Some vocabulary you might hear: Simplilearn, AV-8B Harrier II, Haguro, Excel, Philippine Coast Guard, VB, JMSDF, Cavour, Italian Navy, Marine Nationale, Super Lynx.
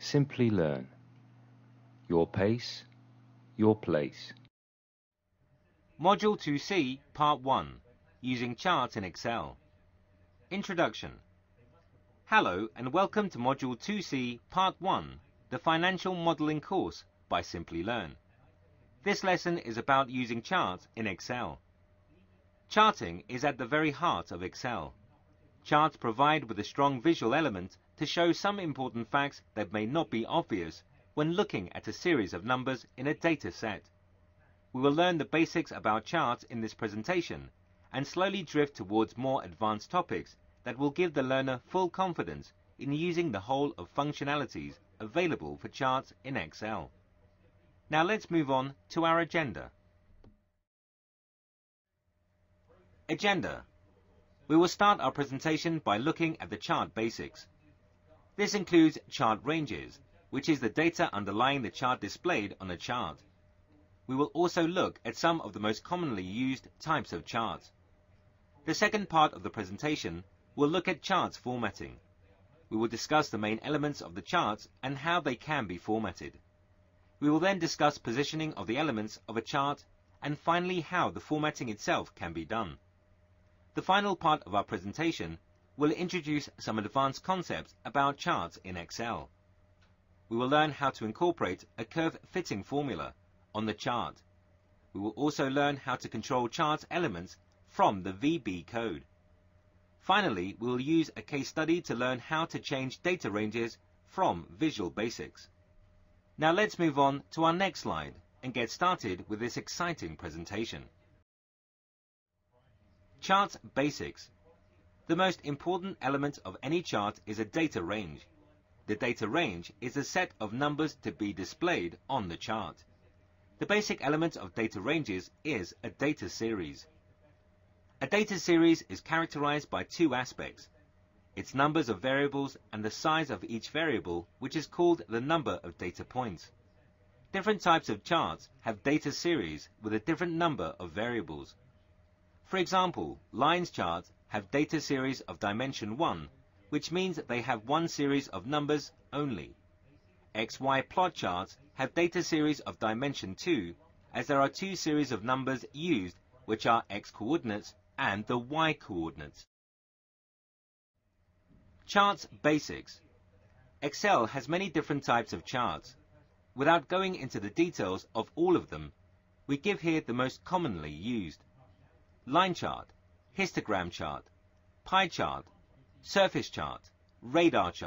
Simply learn. Your pace, your place. Module 2C, Part 1. Using charts in Excel. Introduction. Hello and welcome to Module 2C, Part 1, the Financial Modeling course by Simplilearn. This lesson is about using charts in Excel. Charting is at the very heart of Excel. Charts provide with a strong visual element to show some important facts that may not be obvious when looking at a series of numbers in a data set. We will learn the basics about charts in this presentation and slowly drift towards more advanced topics that will give the learner full confidence in using the whole of functionalities available for charts in Excel. Now let's move on to our agenda. We will start our presentation by looking at the chart basics. This includes chart ranges, which is the data underlying the chart displayed on a chart. We will also look at some of the most commonly used types of charts. The second part of the presentation will look at charts formatting. We will discuss the main elements of the charts and how they can be formatted. We will then discuss positioning of the elements of a chart and finally how the formatting itself can be done. The final part of our presentation will introduce some advanced concepts about charts in Excel. We will learn how to incorporate a curve fitting formula on the chart. We will also learn how to control chart elements from the VB code. Finally, we will use a case study to learn how to change data ranges from Visual Basics. Now let's move on to our next slide and get started with this exciting presentation. Charts basics. The most important element of any chart is a data range. The data range is a set of numbers to be displayed on the chart. The basic element of data ranges is a data series. A data series is characterized by two aspects: its numbers of variables and the size of each variable, which is called the number of data points. Different types of charts have data series with a different number of variables. For example, lines charts have data series of dimension 1, which means that they have one series of numbers only. XY plot charts have data series of dimension 2, as there are two series of numbers used, which are X coordinates and the Y coordinates. Charts basics. Excel has many different types of charts. Without going into the details of all of them, we give here the most commonly used. Line chart, histogram chart, pie chart, surface chart, radar chart.